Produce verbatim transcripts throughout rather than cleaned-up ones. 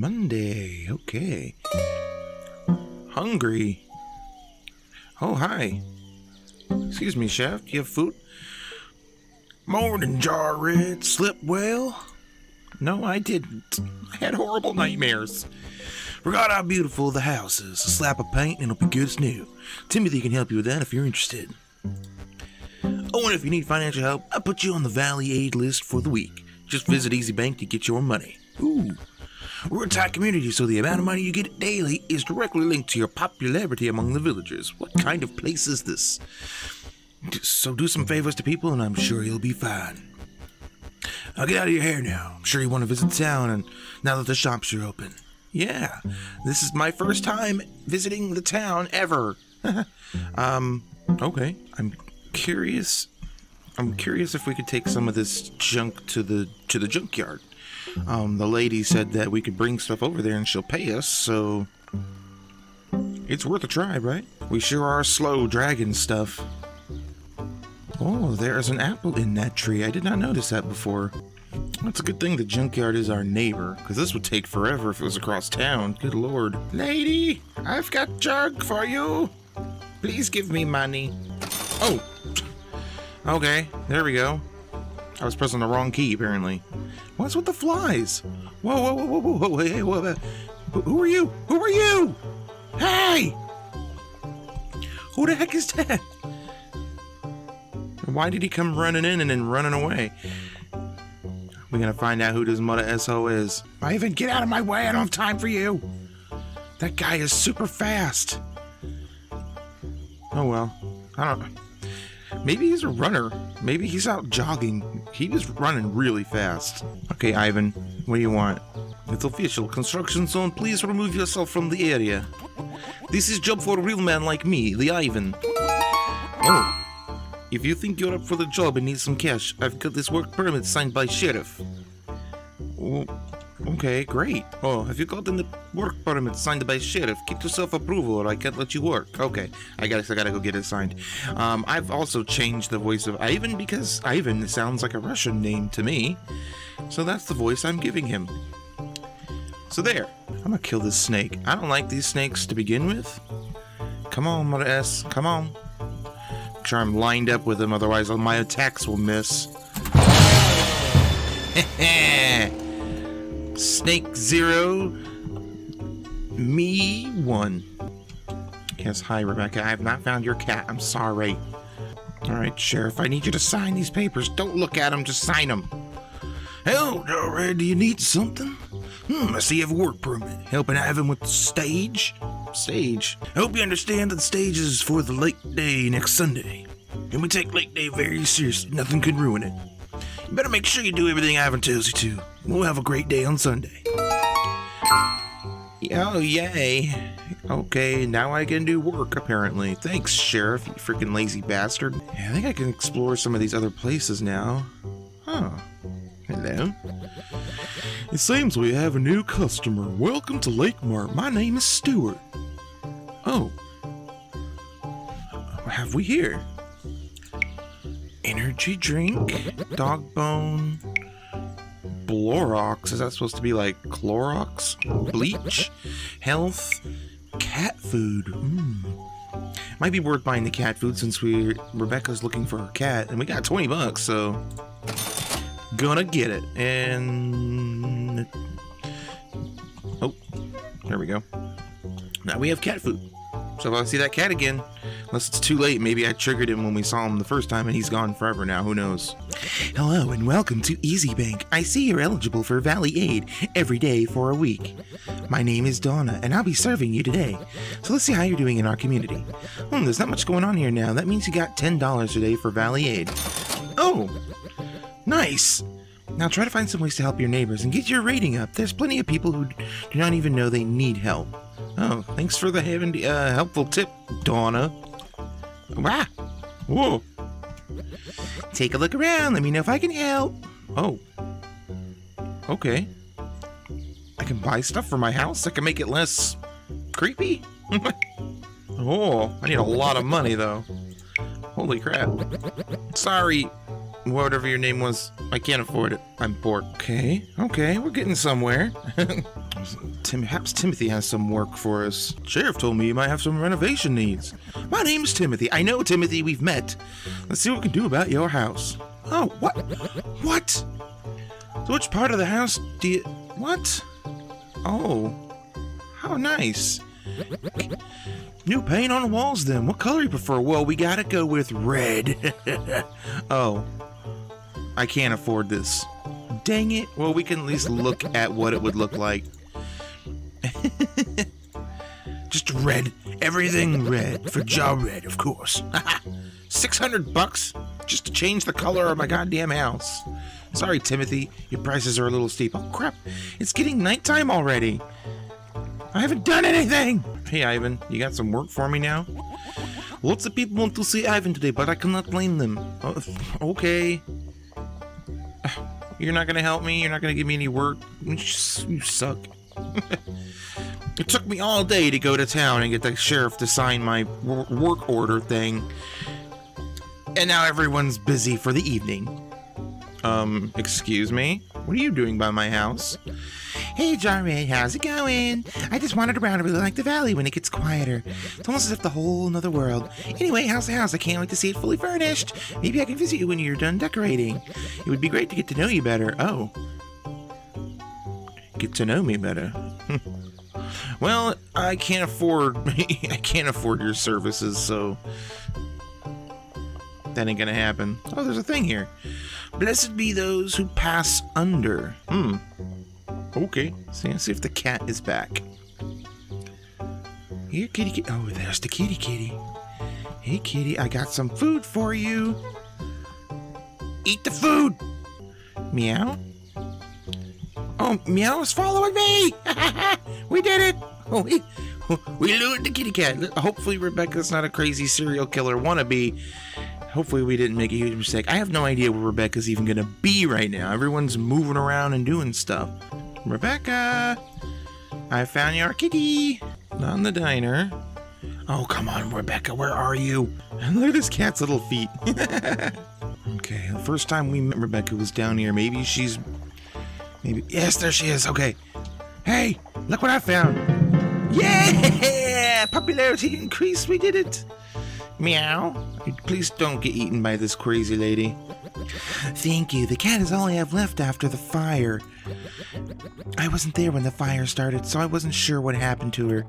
Monday. Okay. Hungry. Oh, hi. Excuse me, Chef. Do you have food? Morning, Jarred. Slept well? No, I didn't. I had horrible nightmares. Forgot how beautiful the house is. A slap of paint and it'll be good as new. Timothy can help you with that if you're interested. Oh, and if you need financial help, I put you on the Valley Aid list for the week. Just visit Easy Bank to get your money. Ooh. We're a tight community, so the amount of money you get daily is directly linked to your popularity among the villagers. What kind of place is this? So do some favors to people, and I'm sure you'll be fine. I'll get out of your hair now. I'm sure you want to visit town, and now that the shops are open. Yeah, this is my first time visiting the town ever. um, okay. I'm curious. I'm curious if we could take some of this junk to the to the junkyard. Um, the lady said that we could bring stuff over there and she'll pay us, so it's worth a try, right? We sure are slow dragging stuff. Oh, there's an apple in that tree. I did not notice that before. That's a good thing the junkyard is our neighbor, because this would take forever if it was across town. Good lord. Lady, I've got jug for you. Please give me money. Oh. Okay, there we go. I was pressing the wrong key, apparently. What's with the flies? Whoa, whoa, whoa, whoa, whoa, hey, whoa, whoa, whoa. Who are you? Who are you? Hey! Who the heck is that? Why did he come running in and then running away? We're gonna find out who this mother S O is. Ivan, get out of my way, I don't have time for you! That guy is super fast! Oh well, I don't... Maybe he's a runner. Maybe he's out jogging. He was running really fast. Okay, Ivan, what do you want? It's official. Construction zone, please remove yourself from the area. This is job for a real man like me, the Ivan. Oh. If you think you're up for the job and need some cash, I've got this work permit signed by Sheriff. Oh, okay, great. Oh, have you gotten the work permit signed by Sheriff? Get yourself approval or I can't let you work. Okay, I gotta, I gotta go get it signed. Um, I've also changed the voice of Ivan because Ivan sounds like a Russian name to me. So that's the voice I'm giving him. So there. I'm gonna kill this snake. I don't like these snakes to begin with. Come on, Mother S. Come on. Make sure I'm lined up with him, otherwise my attacks will miss. Snake zero, me one. Yes, hi Rebecca, I have not found your cat, I'm sorry. Alright, Sheriff, I need you to sign these papers. Don't look at them, just sign them. Hello, Dora, do you need something? Hmm, I see you have a work permit. Helping Ivan with the stage? Stage. I hope you understand that the stage is for the lake day next Sunday. And we take lake day very seriously. Nothing could ruin it. You better make sure you do everything Ivan tells you to. We'll have a great day on Sunday. Oh, yay. Okay, now I can do work, apparently. Thanks, Sheriff, you freaking lazy bastard. Yeah, I think I can explore some of these other places now. Huh. Hello. It seems we have a new customer. Welcome to Lake Mart. My name is Stuart. Oh. What have we here? Energy drink, dog bone, Blorox. Is that supposed to be like Clorox? Bleach, health, cat food. Mm. Might be worth buying the cat food since we Rebecca's looking for her cat and we got twenty bucks, so gonna get it. And oh, there we go. Now we have cat food. So if I see that cat again, unless it's too late, maybe I triggered him when we saw him the first time and he's gone forever now, who knows. Hello and welcome to Easy Bank. I see you're eligible for Valley Aid every day for a week. My name is Donna and I'll be serving you today. So let's see how you're doing in our community. Hmm, there's not much going on here now. That means you got ten dollars today for Valley Aid. Oh! Nice! Now try to find some ways to help your neighbors and get your rating up. There's plenty of people who do not even know they need help. Oh, thanks for the heaven, uh, helpful tip, Donna. Wow! Whoa! Take a look around, let me know if I can help. Oh. Okay. I can buy stuff for my house, I can make it less creepy? Oh, I need a lot of money though. Holy crap. Sorry. Whatever your name was, I can't afford it. I'm poor. Okay, okay, we're getting somewhere. Tim, perhaps Timothy has some work for us. Sheriff told me you might have some renovation needs. My name's Timothy. I know, Timothy. We've met. Let's see what we can do about your house. Oh, what? What? So which part of the house do you... What? Oh. How nice. New paint on the walls, then. What color you prefer? Well, we gotta go with red. Oh. I can't afford this. Dang it. Well, we can at least look at what it would look like. Just red. Everything red. For jaw red, of course. six hundred bucks just to change the color of my goddamn house. Sorry, Timothy. Your prices are a little steep. Oh, crap. It's getting nighttime already. I haven't done anything. Hey, Ivan. You got some work for me now? Lots of people want to see Ivan today, but I cannot blame them. Oh, okay. You're not going to help me? You're not going to give me any work? You suck. It took me all day to go to town and get the sheriff to sign my work order thing. And now everyone's busy for the evening. Um, excuse me? What are you doing by my house? Hey, John Ray, how's it going? I just wandered around. I really like the valley when it gets quieter. It's almost as if the whole nother world. Anyway, how's the house? I can't wait to see it fully furnished. Maybe I can visit you when you're done decorating. It would be great to get to know you better. Oh. Get to know me better. Well, I can't afford... I can't afford your services, so... That ain't gonna happen. Oh, there's a thing here. Blessed be those who pass under. Hmm. Okay. So see if the cat is back. Here, kitty, kitty. Oh, there's the kitty, kitty. Hey, kitty, I got some food for you. Eat the food. Meow. Oh, Meow is following me. We did it. Oh, we, we lured the kitty cat. Hopefully, Rebecca's not a crazy serial killer wannabe. Hopefully we didn't make a huge mistake. I have no idea where Rebecca's even going to be right now. Everyone's moving around and doing stuff. Rebecca! I found your kitty! Not in the diner. Oh, come on, Rebecca, where are you? Look at this cat's little feet. Okay, the first time we met Rebecca was down here. Maybe she's... Maybe... Yes, there she is, okay. Hey, look what I found. Yeah! Popularity increased, we did it! Meow. Please don't get eaten by this crazy lady. Thank you. The cat is all I have left after the fire. I wasn't there when the fire started, so I wasn't sure what happened to her.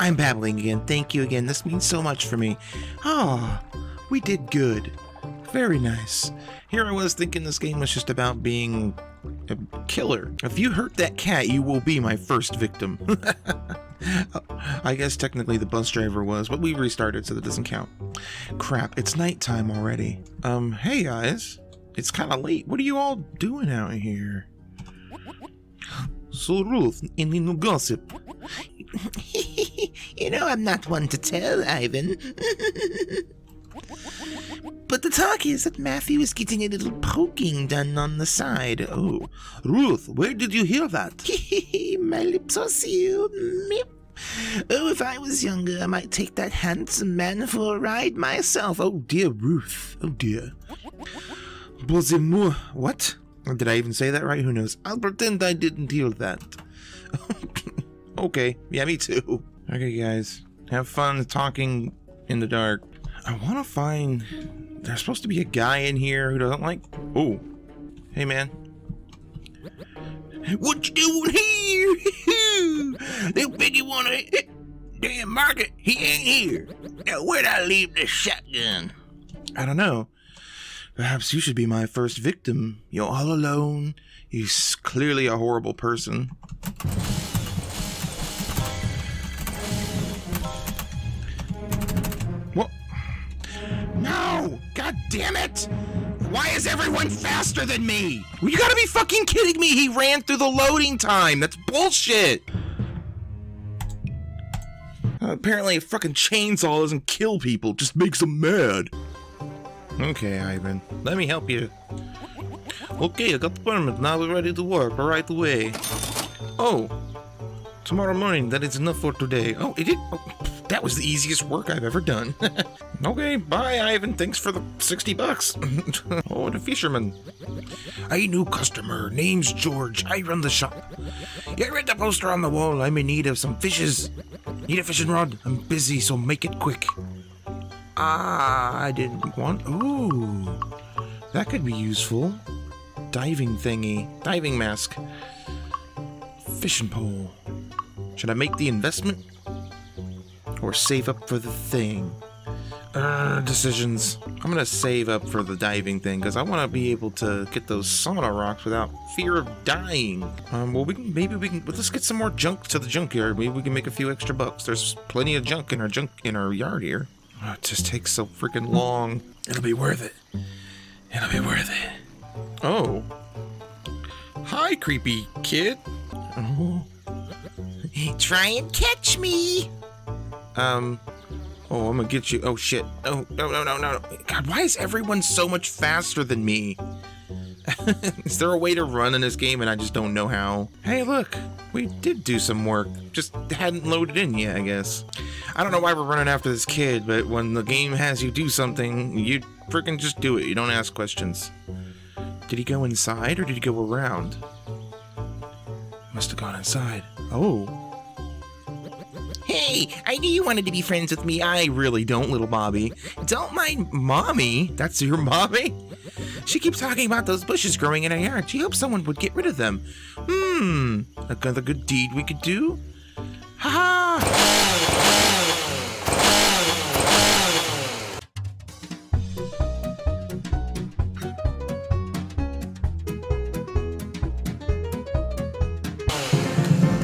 I'm babbling again. Thank you again. This means so much for me. Oh, we did good. Very nice. Here I was thinking this game was just about being a killer. If you hurt that cat, you will be my first victim. I guess technically the bus driver was, but we restarted, so that doesn't count. Crap, it's nighttime already. Um, hey guys. It's kind of late. What are you all doing out here? So Ruth, any new gossip? You know I'm not one to tell, Ivan. But the talk is that Matthew is getting a little poking done on the side. Oh, Ruth, where did you hear that? My lips are sealed. Oh, if I was younger, I might take that handsome man for a ride myself. Oh dear, Ruth. Oh dear. What? Did I even say that right? Who knows? I'll pretend I didn't hear that. Okay. Yeah, me too. Okay, guys. Have fun talking in the dark. I want to find... There's supposed to be a guy in here who doesn't like... Oh. Hey, man. What you doing here? This biggie wanna hit damn market. He ain't here. Now, where'd I leave this shotgun? I don't know. Perhaps you should be my first victim. You're all alone. You're clearly a horrible person. What? No! God damn it! Why is everyone faster than me? You gotta be fucking kidding me! He ran through the loading time! That's bullshit! Uh, apparently a fucking chainsaw doesn't kill people, just makes them mad. Okay, Ivan. Let me help you. Okay, I got the permit. Now we're ready to work right away. Oh! Tomorrow morning, that is enough for today. Oh, it did... Oh, that was the easiest work I've ever done. Okay, bye, Ivan. Thanks for the sixty bucks. Oh, and a fisherman. A new customer. Name's George. I run the shop. Yeah, I read the poster on the wall. I'm in need of some fishes. Need a fishing rod? I'm busy, so make it quick. Ah, I didn't want... Ooh, that could be useful. Diving thingy. Diving mask. Fishing pole. Should I make the investment? Or save up for the thing? Uh, decisions. I'm gonna save up for the diving thing because I want to be able to get those sauna rocks without fear of dying. Um, well, we can, maybe we can. Let's get some more junk to the junkyard. Maybe we can make a few extra bucks. There's plenty of junk in our junk in our yard here. Oh, it just takes so freaking long. It'll be worth it. It'll be worth it. Oh. Hi, creepy kid. Oh. Try and catch me. Um. Oh, I'm gonna get you. Oh, shit. Oh, no, no, no, no. God, why is everyone so much faster than me? Is there a way to run in this game and I just don't know how? Hey, look. We did do some work. Just hadn't loaded in yet, I guess. I don't know why we're running after this kid, but when the game has you do something, you freaking just do it. You don't ask questions. Did he go inside or did he go around? Must have gone inside. Oh. Hey, I knew you wanted to be friends with me. I really don't, little Bobby. Don't mind Mommy. That's your mommy? She keeps talking about those bushes growing in our yard. She hopes someone would get rid of them. Hmm, another good deed we could do? Ha ha!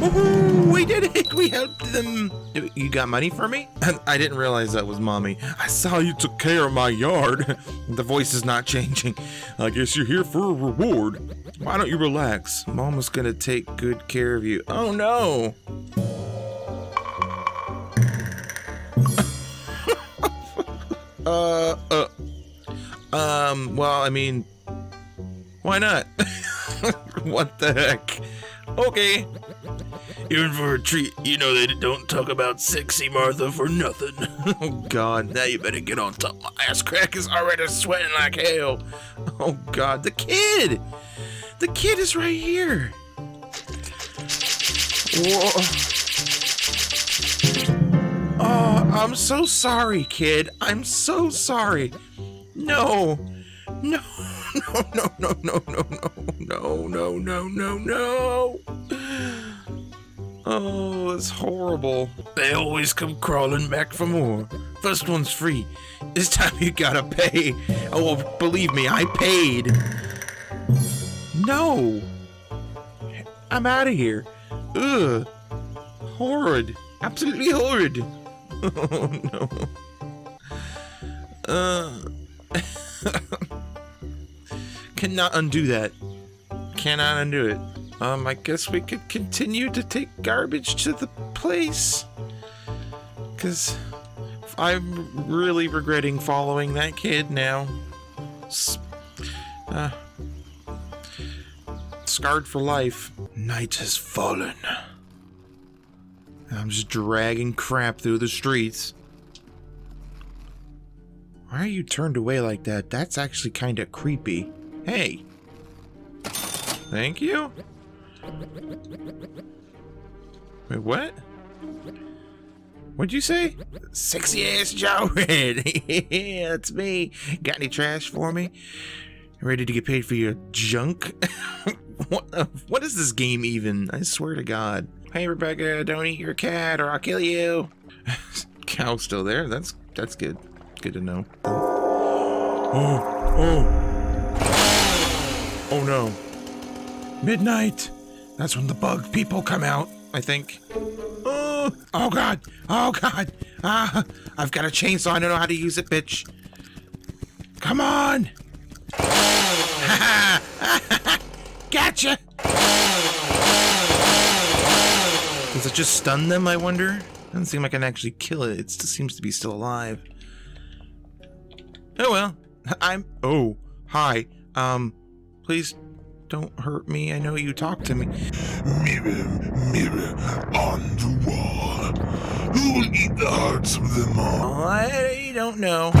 Woohoo! We did it! We helped them! You got money for me? I didn't realize that was Mommy. I saw you took care of my yard. The voice is not changing. I guess you're here for a reward. Why don't you relax? Mama's gonna take good care of you. Oh no! uh, uh, um, well, I mean, why not? What the heck? Okay. Even for a treat, you know they don't talk about sexy Martha for nothing. Oh God, now you better get on top. My ass crack is already sweating like hell. Oh God, the kid! The kid is right here. Whoa. Oh, I'm so sorry, kid. I'm so sorry. No. No, no, no, no, no, no, no, no, no, no, no. Oh, it's horrible. They always come crawling back for more. First one's free. This time you gotta pay. Oh, well, believe me, I paid. No. I'm out of here. Ugh. Horrid. Absolutely horrid. Oh, no. Uh. Cannot undo that. Cannot undo it. Um, I guess we could continue to take garbage to the place. Because I'm really regretting following that kid now. Uh, scarred for life. Night has fallen. And I'm just dragging crap through the streets. Why are you turned away like that? That's actually kind of creepy. Hey. Thank you? Wait, what? What'd you say? Sexy ass Jawhead. Yeah, it's me. Got any trash for me? Ready to get paid for your junk? what, uh, what is this game even? I swear to God. Hey, Rebecca, don't eat your cat or I'll kill you. Cow's still there. That's that's good. Good to know. Oh, oh, oh no. Midnight. That's when the bug people come out, I think. Oh, oh God. Oh God. Ah, I've got a chainsaw. I don't know how to use it, bitch. Come on. Gotcha. Does it just stun them, I wonder? Doesn't seem like I can actually kill it. It still seems to be still alive. Oh well. I'm... Oh, hi. Um, please... Don't hurt me. I know you talked to me. Mirror, mirror on the wall. Who will eat the hearts of them all? What? I don't know.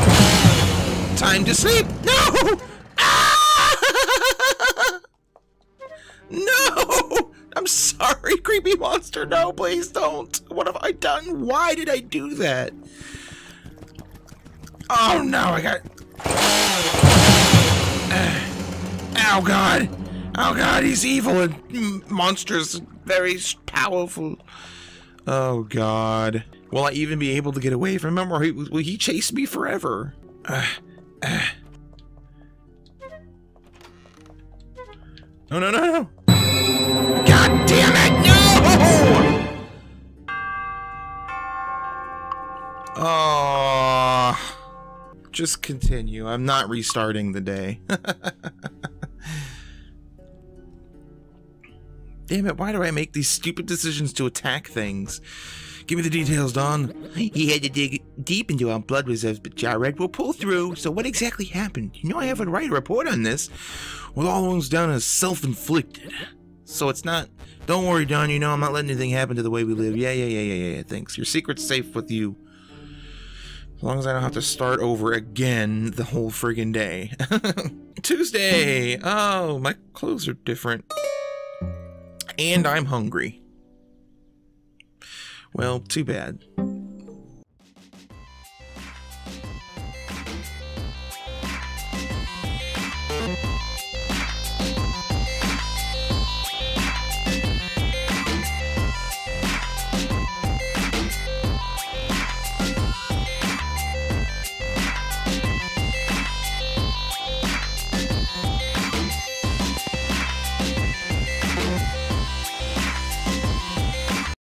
Time to sleep. No! Ah! No! I'm sorry, creepy monster. No, please don't. What have I done? Why did I do that? Oh, no, I got... Oh, God. Oh, God, he's evil and monstrous. Very powerful. Oh, God. Will I even be able to get away from him, or he, will he chase me forever? Uh, uh. No, no, no, no. God damn it, no! Oh. Just continue. I'm not restarting the day. Damn it, why do I make these stupid decisions to attack things? Give me the details, Don. He had to dig deep into our blood reserves, but Jared will pull through. So what exactly happened? You know I haven't written a report on this. Well, all one's down is self-inflicted. So it's not... Don't worry, Don. You know I'm not letting anything happen to the way we live. Yeah, yeah, yeah, yeah, yeah, thanks. Your secret's safe with you. As long as I don't have to start over again the whole friggin' day. Tuesday! Oh, my clothes are different. And I'm hungry. Well, too bad.